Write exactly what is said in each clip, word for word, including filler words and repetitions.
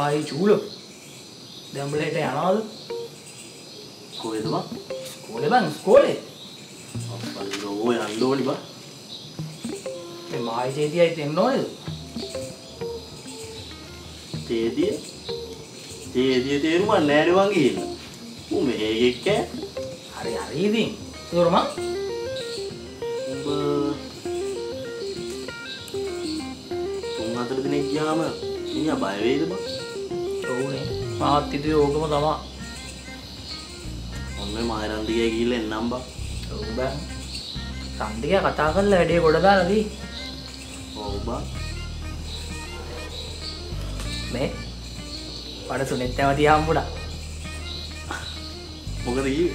Ai chú lực để ông lấy trẻ nó khuê đúng không? Khuê bằng khuê lệ bằng rồi ăn đôi bà để mãi chế đi ai tìm nói chế đi chế đi chế mà nè đi bằng gì cũng mẹ cái kẹt hari hari đi rồi mà cũng mà tôi đi nè giam à nhà bài về đúng không? Mahat itu juga mau sama. Orangnya mahiran dia gila nambah. Oh bang, tadi ya katakan lah dia udah dah lagi. Oh bang, me, pada sunetnya dia ampuda. Bukan lagi.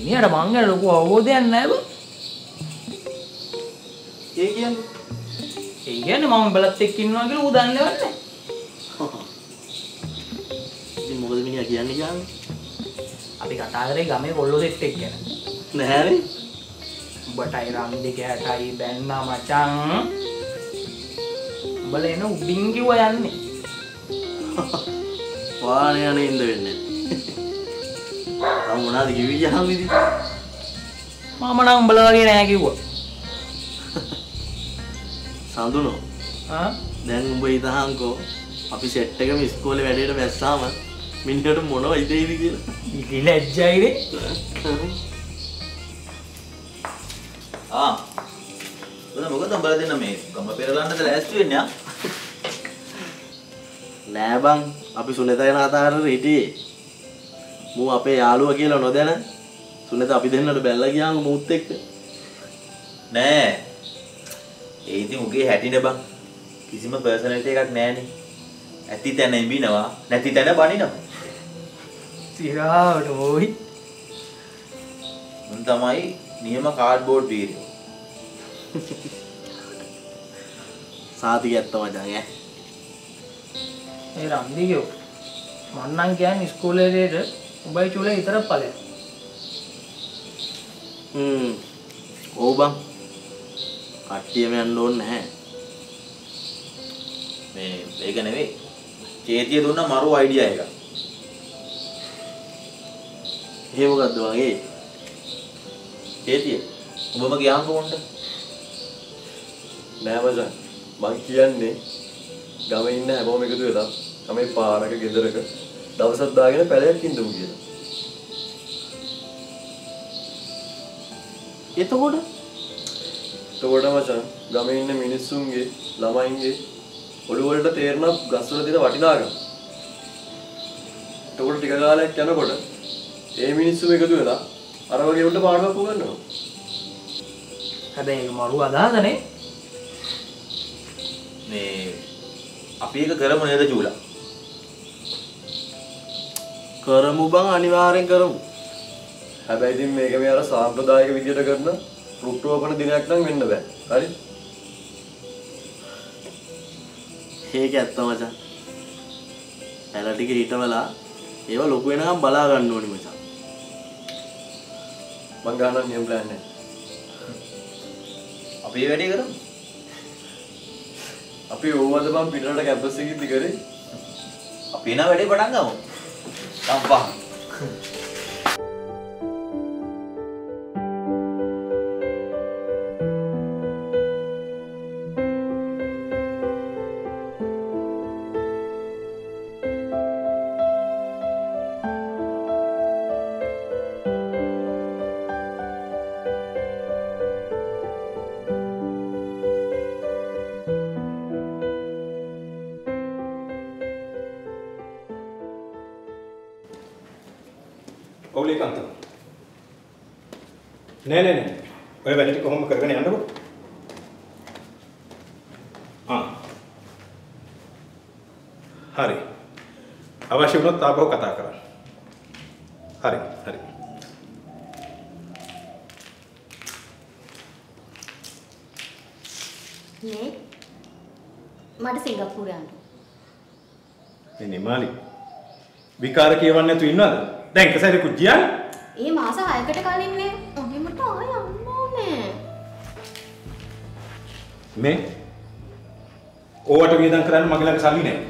Ini ada mangga loh, gua awodnya naya bu. Iyan, iyan mau belat tekin lagi lu udah nanya. කියන්නේ කියන්නේ අපි කතා කරේ ගමේ කොල්ලෝ දෙත් එක්ක නෑනේ උඹටයි රන්දි කෑටයි බැන්නා මචං උඹල එන උඩින් කිව්ව යන්නේ වානේ යන්නේ ඉඳ වෙන්නේ මම මොනවද කිව්වේ යහම ඉතින් මම නම් උඹල වගේ නෑ කිව්වා සඳුනෝ ආ දැන් උඹ ඉතහංකෝ අපි සෙට් එකම ඉස්කෝලේ වැඩේට වැස්සාම මිනිහට මොනවා ඉදෙයිද කියලා. ඉතින් ලැජ්ජයිනේ. ආ. ඔතන මොකද උඹලා දෙන්න මේ ගම පෙරලන්නද ලෑස්ති වෙන්නේ ආ? නෑ බං අපි සුනේතා යන කතාවකට හිටියේ. මූ අපේ යාළුවා කියලා නොදැන සුනේතා අපි දෙන්නට බැලලා ගියාම මූත් එක්ක. නෑ. ඒ ඉතින් උගේ හැටිනේ බං. කිසිම පර්සනැලිටි එකක් නෑනේ. ඇති තැන ඉඹිනවා නැති තැන බනිනවා සිරාවට මොයි මන් තමයි නියම කාඩ්බෝඩ් වීරයෝ සාතියක් තමයි දැන් ඈ ඒ රම්දියෝ මන් නම් කියන්නේ ඉස්කෝලේට උඹයි චුලේ විතරක් ඵලයක් හ්ම් ඕ බං කට්ටියම යන්න ඕනේ නැහැ මේ ඒක නෙවෙයි චේතිය දුන්න මරු අයිඩියා එක. එහෙම මොකද්ද වගේ? චේතිය ඔබම ගියාම කොහොමද? නෑ මචං මං කියන්නේ ගමේ ඉන්න හැමෝම එකතු වෙලා ගමේ පාරක ගෙදරක දවසක් දාගෙන පැලයක් ඉඳමු කියලා. එතකොට එතකොට මචං ගමේ ඉන්න මිනිස්සුන්ගේ ළමයින්ගේ ඔළුව වලට තේරෙන ගස්වල තියෙන වටිනාකම. ඒකට ටික කාලයක් යනකොට ඒ මිනිස්සු එකතු වෙලා අර වගේ උන්ට පාඩමක් උගන්වනවා. හැබැයි ඒක මරු අදහසනේ. මේ අපි එක කරමු නේද ජූලා? කරමු බං අනිවාර්යෙන් කරමු. හැබැයි ඉතින් මේක මේ අර සාම්ප්‍රදායික විදියට කරන රුක්රෝපණ දිනයක් නම් වෙන්න බෑ. හරි? ඒක ඇත්ත මචං. පැල ටික හිටවලා ඒව ලොකු වෙනකම් බලා ගන්න ඕනේ මචං. මං ගන්න නියම ප්ලෑන් එක. අපි වැඩේ කරමු. අපි ඕවද මං පිටරට කැම්පස් එකේ දිගරේ. අපි එන වැඩේ පටන් ගමු. සම්පා. කවුලේක අන්තම නෑ නෑ නෑ ඔය වැඩ ටික කොහොම කරගෙන යන්නකො ආ හරි අවශ්‍ය වුණොත් ආපහු කතා කරන්න හරි හරි නේ මට සිංගප්පූරේ යන්න මේ නිමාලි විකාර කියවන්න නැතු ඉන්නවද දැන් එක සැරේ කුජ්ජියන් ඒ මාස හයකට කලින් නේ ඔහේ මට ආය යන්න ඕනේ මේ ඕවට වියදම් කරන්න මගේ ළඟ සල්ලි නැහැ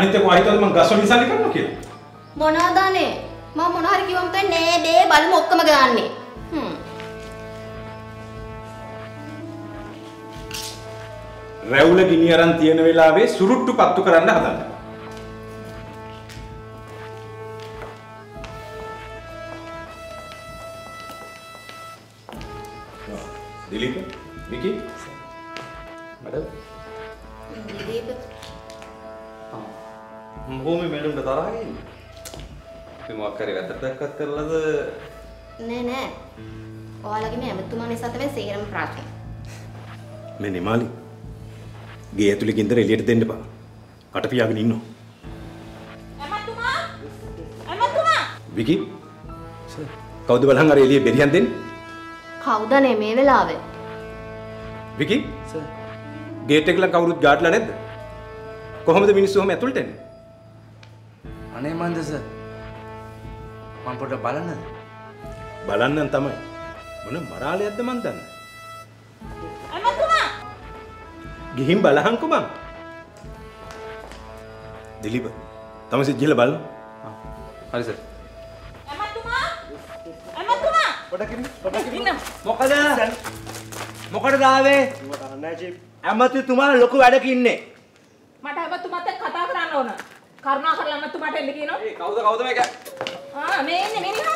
අනිත් එක වහිතවල මං ගස්වලින් සල්ලි කරනවා කියලා මොනවද අනේ මම මොන හරි කිව්වම තමයි නේ බේ බලමු ඔක්කොම ගාන්නේ හ්ම් රැවුල ගිනියරන් තියෙන වෙලාවේ සුරුට්ටු පත්තු කරන්න හදන්න Dilip, Vicky, madam. Dilip, हाँ, वो मैं मैडम बता रहा है कि तुम आप करेगा तब तक करते लगे नहीं नहीं और लगे मैं अब तुम्हारे साथ में सेहरम प्रार्थना मैंने माली गे ये तुले किंतु रेलियर देने पा कटपी आगे नीनो अम्मा तुम्हां अम्मा तुम्हां Vicky सर काउंट बल्हांग रेलियर बेरियां देन කවුද නේ මේ වෙලාවේ විකි සර් ගේට් එක ළඟ කවුරුත් ගාඩ්ලා නැද්ද කොහොමද මිනිස්සු ඔහම ඇතුළට එන්නේ අනේ මන්ද සර් මම පොඩ්ඩක් බලන්න බලන්නම් තමයි මොන මරාලයක්ද මන් දන්නේ අමතුමා ගිහින් බලහන්කෝ මං දිලිප තමයි සිජිල බලන්න හරි සර් මොකද මොකටද ආවේ ඇමතිතුමා ලොකු වැඩක ඉන්නේ මට ඇමතිතුමාත් එක්ක කතා කරන්න ඕන කරුණාකරලා ඇමතිතුමාට එන්න කියනවා ඒ කවුද කවුද මේක ආ මේ ඉන්නේ මේ නේද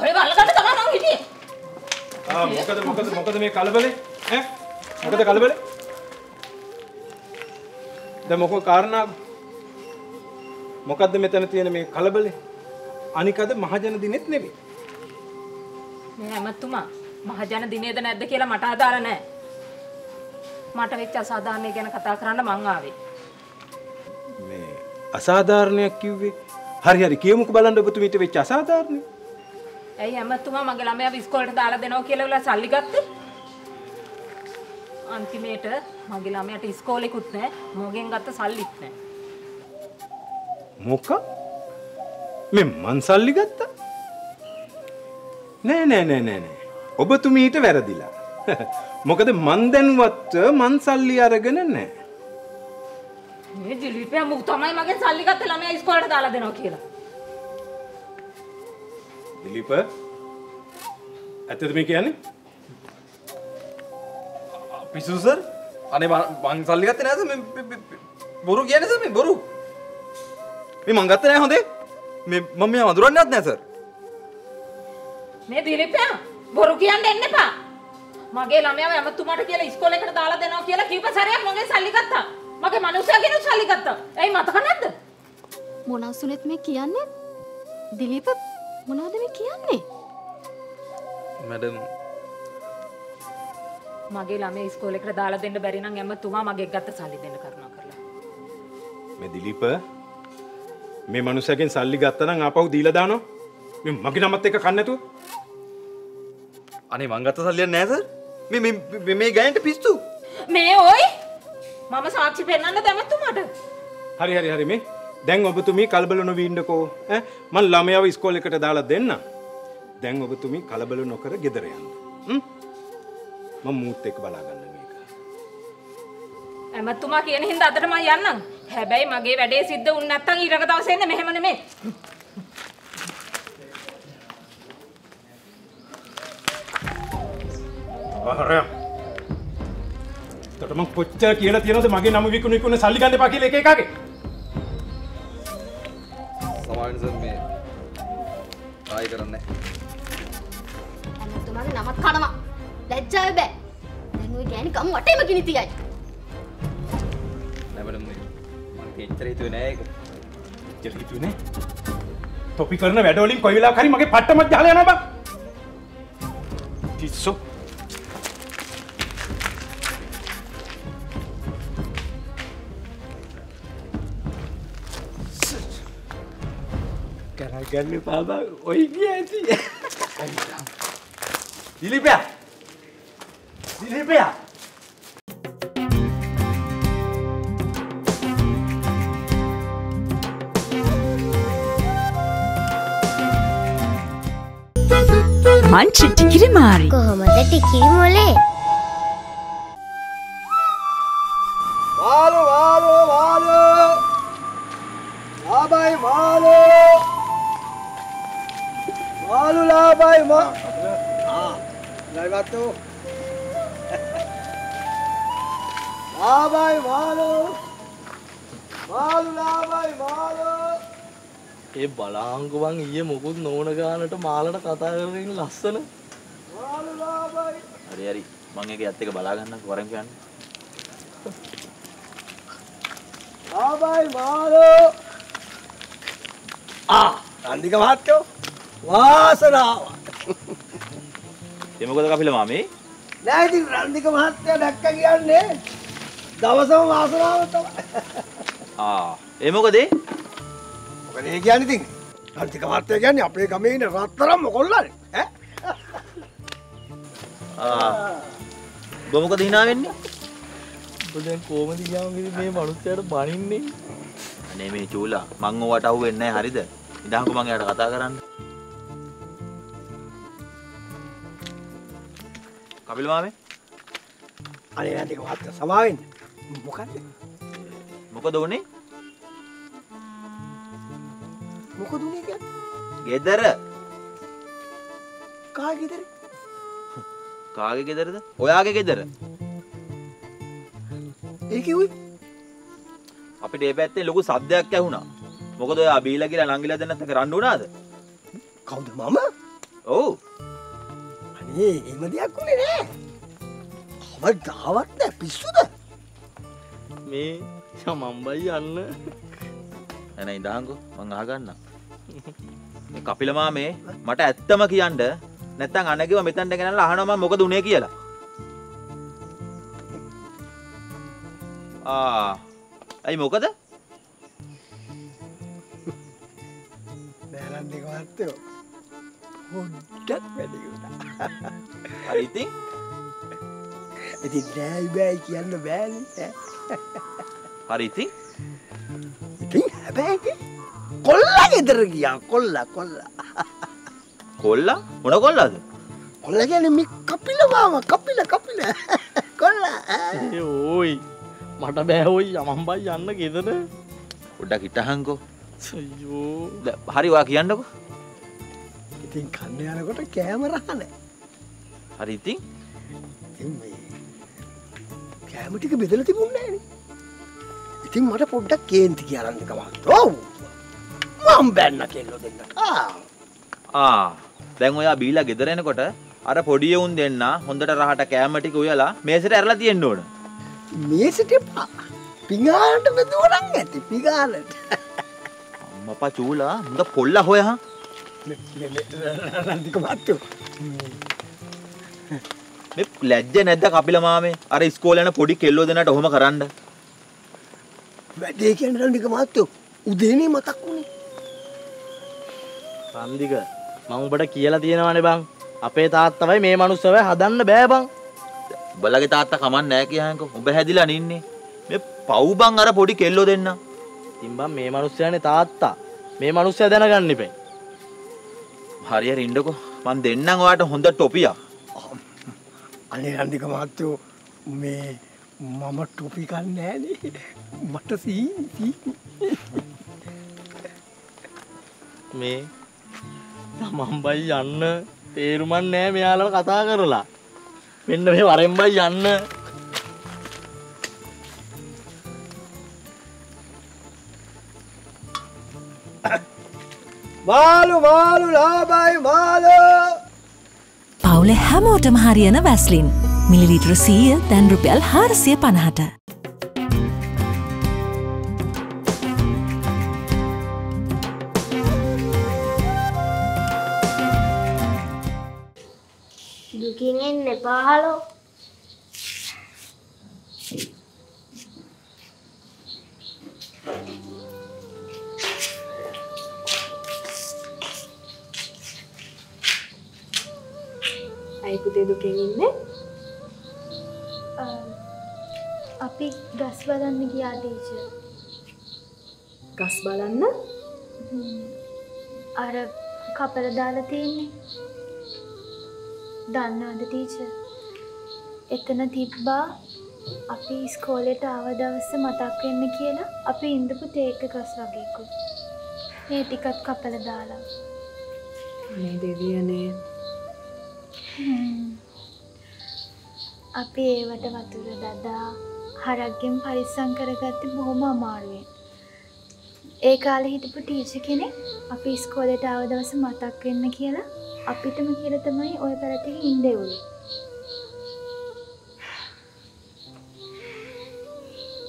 ඔය වල්ලකට තමයි මං හිටියේ ආ මොකද මොකද මොකද මේ කලබලේ ඈ මොකද කලබලේ දැන් මොකෝ කාරණා මොකද්ද මෙතන තියෙන මේ කලබලේ අනිකද මහජන දිනෙත් නෙමෙයි. මේ ඇමතුමා මහජන දිනේද නැද්ද කියලා මට අදාළ නැහැ. මට වෙච්ච අසාධාරණය ගැන කතා කරන්න මං ආවේ. මේ අසාධාරණයක් කිව්වේ හරි හරි කියමුකෝ බලන්න ඔබතුමීට වෙච්ච අසාධාරණය. ඇයි ඇමතුමා මගේ ළමයාව ඉස්කෝලේට දාලා දෙනවා කියලා උලා සල්ලි ගත්තේ? අන්තිමේට මගේ ළමයාට ඉස්කෝලේකුත් නැහැ, මොගෙන් ගත්ත සල්ලිත් නැහැ. මොකක්? මේ මං සල්ලි ගත්තා නෑ නෑ නෑ නෑ නෑ ඔබතුමීට වැරදිලා මොකද මං දැනුවත් මං සල්ලි අරගෙන නෑ මේ දිලිපේ මු තමයි මගෙන් සල්ලි ගත්ත ළමයා ඉස්කෝලේට දාලා දෙනවා කියලා දිලිප ඇත්තද මේ කියන්නේ පිසු සර් අනේ මං සල්ලි ගත්තේ නෑ සර් මේ බොරු කියන්නේ සර් මේ බොරු මේ මං ගත්තේ නෑ හොඳේ මේ මම මෙයා වඳුරන්නේවත් නැහැ සර්. මේ දිලිපයා බොරු කියන්න එන්න එපා. මගේ ළමයාව යමතුමාට කියලා ඉස්කෝලේකට දාලා දෙනවා කියලා කීප සැරයක් මගෙන් සල්ලි ගත්තා. මගේ මනුස්සයාගෙන සල්ලි ගත්තා. එයි මතක නැද්ද? මොනසුලෙත් මේ කියන්නේ? දිලිප මොනවද මේ කියන්නේ? මැඩම් මගේ ළමයා ඉස්කෝලේකට දාලා දෙන්න බැරි නම් යමතුමා මගේ ගත්ත සල්ලි දෙන්න කරුණා කරලා. මේ දිලිප මේ මනුස්සයගෙන් සල්ලි ගත්තා නම් ආපහු දීලා දානවා. මේ මගේ නමත් එක කන්න නැතුව. අනේ මං ගත්ත සල්ලියක් නෑ සර්. මේ මේ මේ ගෑනට පිස්සු. මේ ඔයි. මම සාක්ෂි පෙන්නන්න දැමතුමට. හරි හරි හරි මේ. දැන් ඔබතුමී කලබල නොවී ඉන්නකෝ. ඈ මං ළමයාව ඉස්කෝලේකට දාලා දෙන්න. දැන් ඔබතුමී කලබල නොකර ගෙදර යන්න. හ්ම්. මම මූත් එක බලා ගන්න මේක. එමතුමා කියන හින්දා අදට මං යන්නම්. හැබැයි මගේ වැඩේ සිද්ධ වුණ නැත්නම් ඊළඟ දවසේ ඉන්න මෙහෙම නෙමෙයි. ආහරය. ඊට මං කොච්චර කියලා තියනවද මගේ නම විකුණු විකුණු සල්ලි ගන්න එපා කියලා එක එකාගේ. සමාවෙන්න සර් මේ. ආයෙ කරන්නේ නැහැ. අමුතුමගේ නමත් කනවා. ලැජ්ජාව බෑ. දැන් ওই ගෑණි ගම් වටේම ගිනි තියයි. නැවරම් නේ. Jadi itu nih, jadi itu nih. टोपी करना वैडोलिंग कोई विला खाली मगे फाट्टा मत जाले ना बा तीसो Karagan baba oi dia sih Dilip ya Dilip ya Manchi tikiri mari kohomada tikiri mole Walu walu walu Labai walu Walu labai ma Ah Laibatu Labai walu Walu labai walu Eh balangku bang, iya mukut nona kan, itu malah kata orang lassana. Hari hari, bangnya kayak tiga balangan nak goreng kan? Abai malu. Ah, nanti kau hat kau, wah seram. Dia mukut apa film mami? Nanti nanti kau hat kau dah kagian deh. Dawa sama wah seram betul. Ah, eh mukut deh. Bukan ini anything. Nanti kemarin kan ya, apalagi kami ini rata-rata mau keluar, eh? Ah, bawa ke dina ini. Bukan kau mesti yang ini manusia itu bani ini. Ini ini cula, mangu wata uben nih hari deh. Ini aku mangu ada kata keran. Kapil mami? Ani nanti kemarin sama ini. Bukan? Bukan dulu nih? Muka dunia kan? Gedar. Kah gedar? Kah gedar itu? Oh ya gedar. Eh kyu? Apa dia betul? Logo sabda apa yang huna? Muka doya abil lagi la langila dana tekerandu na ada. Kau tu mama? Oh. Ani, ini dia aku ni deh. Kau dawat deh, pisu deh. Me, sama mambai anna. Enak ini dahangku, menghagan na. Kapil mama me, mata attama kian deh. Netta anak kita mitan dengan lahan mama muka dunia kia la. Ah, ayi muka deh. Dalam dekat tu, mudah berdua. Hari ting? Ini dah baik kian deh balik. Hari ting? Baik, kolla gitu ya, kolla, kolla. Kolla? Mana kolla tu? Kolla jadi mik kapila mama, kapila, kapila, kolla. Eh, oi, mata behoy, amam bayi, jangan gitu deh. Udah kita hangko. Ayo. Hari wakian deh ko. Kita ikannya anak kita kamera ane. Hari ting? Tinggi. Kamera itu kebedel itu mungkin. Ting mana poda kenti kiaran di kamar tu, mamben nak kelo dengar. Ah, ah, tengok ya bila gitu rene koter, ada podiye un denna, honda ter rahata kayamati koya la, meser erla tienn doan. Meser apa? Pingalan tu betul orang ngerti, pingalan. Mapa cula, muda polla hoya ha? Nanti kamar tu. Beb lajja neda kapila mama, ada sekolah na podi kelo denna dohoma karan dah. Dekhian orang ni kematian, udah ni mata aku ni. Ramdi kan, mau berada kialat dia nama ni bang. Apa itu atta? Wah, manusia wah, hadan ni beh bang. Bela kita atta kaman naik ya aku, berhadilan ini. Me pau bang, arah body kelo deh na. Timba me manusia ni atta, me manusia deh na kan ni pe. Hari hari ini aku, mam deh na aku ada honda topi ya. Ani ramdi kematian, me. Mama topi kan ni, mata sih, sih. Me, tamam bayi jangan, teruman ni me alam kata kerla. Minum barang bayi jangan. Malu malu lah bayi malu. Paule Hamilton hari ana Vaseline. Mililiter sih dan rupiah harus siapa nahata. ginginne pahalo. Aikuti du ginginne? Api gas balanna giya teacher. Gas balanna? Ara kapala dala tiyenne. Dannawada teacher. Etana tibba api iskooleta aawa dawasa matak wenna kiyala api indapu teeka gas wagekku. Me tikath kapala dala. Me deviyane. Api ewata wathura dada හරක්ගෙන් පරිස්සම් කරගත්තේ බොහොම අමාරුවෙන්. ඒ කාලේ හිටපු teacher කෙනෙක් අපි ඉස්කෝලේට ආව දවස මතක් වෙන්න කියලා අපිටම කියලා තමයි ওই පැරටේ ඉන්නේ උනේ.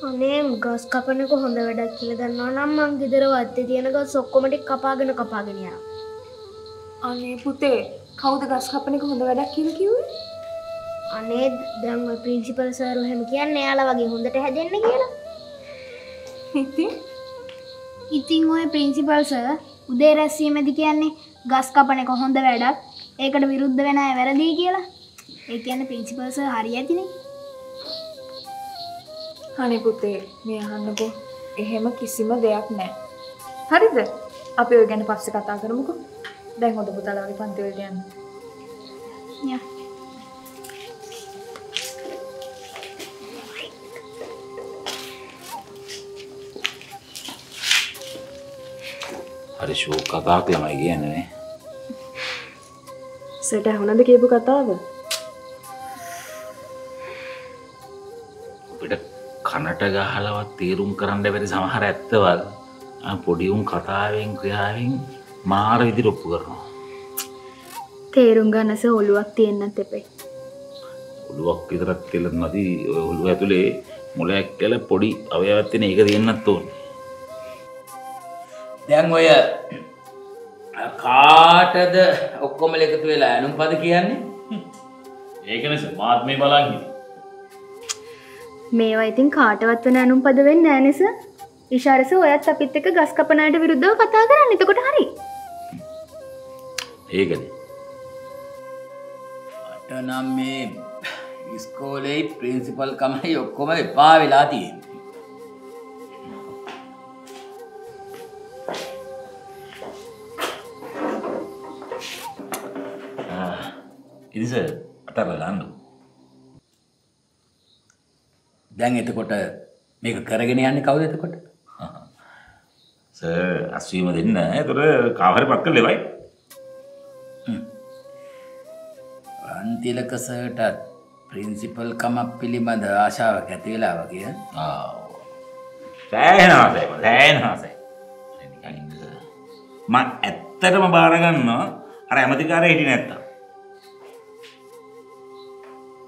අනේ ගස් කපන එක හොඳ වැඩක් කියලා දන්නවා නම් මං ගෙදර වත්තේ තියෙන ගස් ඔක්කොම ටික කපාගෙන කපාගෙන යනවා. අනේ පුතේ කවුද ගස් කපන එක හොඳ වැඩක් කියලා කිව්වේ? අනේ දැන් ඔය ප්‍රින්සිපල් සර් ඔහෙම කියන්නේ එයාලා වගේ හොඳට හැදෙන්න කියලා. ඉතින් ඉතින් ඔය ප්‍රින්සිපල් සර් උදේ රැස්වීමේදී කියන්නේ ගස් කපන එක හොඳ වැඩක්. ඒකට විරුද්ධ වෙන අය වැරදියි කියලා. ඒ කියන්නේ ප්‍රින්සිපල් සර් හරියටිනේ. අනේ පුතේ මේ අහන්නකෝ. එහෙම කිසිම දෙයක් නැහැ. හරිද? අපි ඔය ගැන පස්සේ කතා කරමුකෝ. දැන් හොඳ පුතාලා වගේ පන්ති වලට යන්න. යා hari show kata kelama iya nih. Setelah huna dek ibu kata apa? Udah kanata gak halawat tirum keranda beri sama hari itu val. Podium kata awing kaya awing mahar itu ropugar no. Tirum gak nasi huluak tiennan tepe. Huluak kita rat telat nanti huluak itu le mulai kelap podi awya awat tiennan ikat tiennan tuh. Dengan gaya kata itu, oke melek itu ya, anu pada kiannya, ini kan semua atme balangi. Meva itu kata waktu na anu pada wen nanya sih, isyarat sih orang tapi itu ke gas kapan ada virudau kata agan itu kota hari. Ini kan. Atau nama sekolah principal kami oke melek pavilati. Ini sih, atau lalu. Jangan itu kota, mereka kerjakan yang kau itu kota. Se asli mah ini na, itu le kahar pakai lewai. Antila keserta prinsipal kamap pilih mada asal waktu lewai lagi ya. Oh, saya na saya, saya na saya. Ini kan ini. Ma, etter ma barangan no, arah mati kahar ini neta.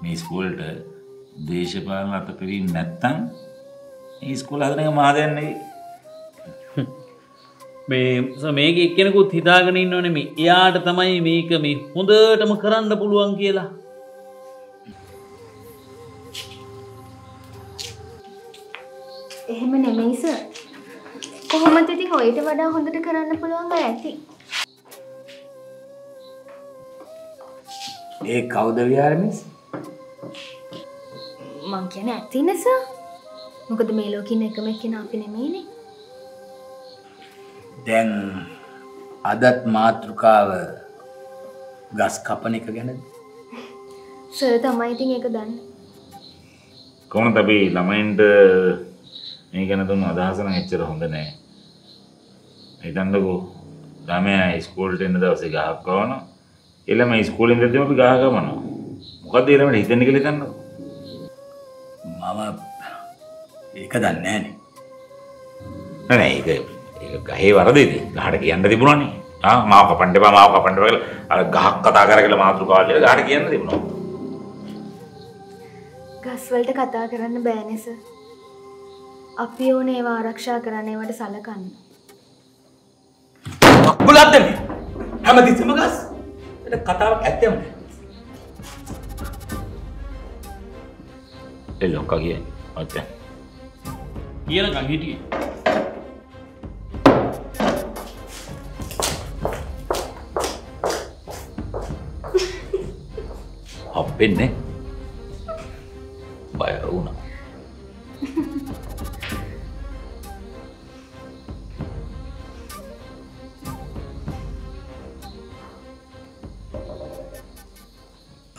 මේ ස්කෝල්ට දේශපාලන අතපරින් නැත්තම් මේ ස්කෝල හදන එක මහා දෙයක් නෙවෙයි. මේ මේක එක්කෙනෙකුත් හිතාගෙන ඉන්නව නෙමෙයි. එයාට තමයි මේක මේ හොඳටම කරන්න පුළුවන් කියලා. එහෙම නෙමෙයි සර්. කොහොමද ඉතින් ඔයිට වඩා හොඳට කරන්න පුළුවන් අය ඇති. ඒ කවුද විහාරමිස්? මං කියන්නේ ඇති නිසා මොකද මේ ලෝකෙින් එකම එක්කෙනා අපි නෙමෙයිනේ. දැන් අදත් මාත්‍රකාව ගස් කපන එක ගැනද? සර් තමයි ඉතින් ඒක දන්නේ. කොහොමද අපි ළමයින්ට මේ ගැන දුන්න අදහස නම් එච්චර හොඳ නෑ. හිතන්නකෝ ළමයා ඉස්කෝලේට එන දවසේ ගහක් කවන එළම ඉස්කෝලෙන් ඉඳන් අපි ගහ ගමනවා. මොකද ඒ ළමයට හිතෙන්නේ කියලා හිතන්නකෝ. මම ඒක දන්නේ නැහැ නේ. නෑ ඒක ඒක ගහේ වරදේද? ගහට කියන්න තිබුණානේ. ආ මාව කපන්න එපා මාව කපන්න එපා කියලා අර ගහක් කතා කරා කියලා මාතෘකාවල් වල ගහට කියන්න තිබුණා. ගස් වලට කතා කරන්න බෑනේ සර්. අපි ඕනේ ඒවා ආරක්ෂා කරන්න ඒවට සලකන්න. අක්කුලත් දෙන්නේ. හැමතිස්සෙම ගස්. ඒක කතාවක් ඇත්තෙම නෑ. 일 년 가게 어때? 얘는 가게지. Habenne. Bayaruna.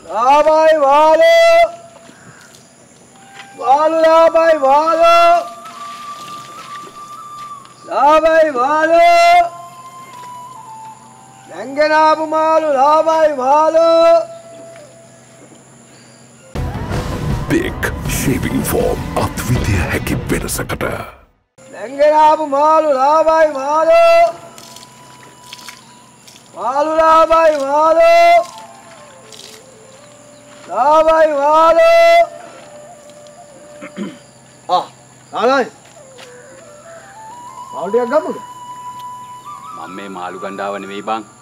Labai walo. Walo labai walo. Labai walo. Nanganabu malu labai walo. Big shaving form atvithiya haki wenasakata nanganabu maalu laabai maalu maalu laabai maalu laabai maalu ah nalai maalu diyak gamuda mamme maalu gandawa nemei bang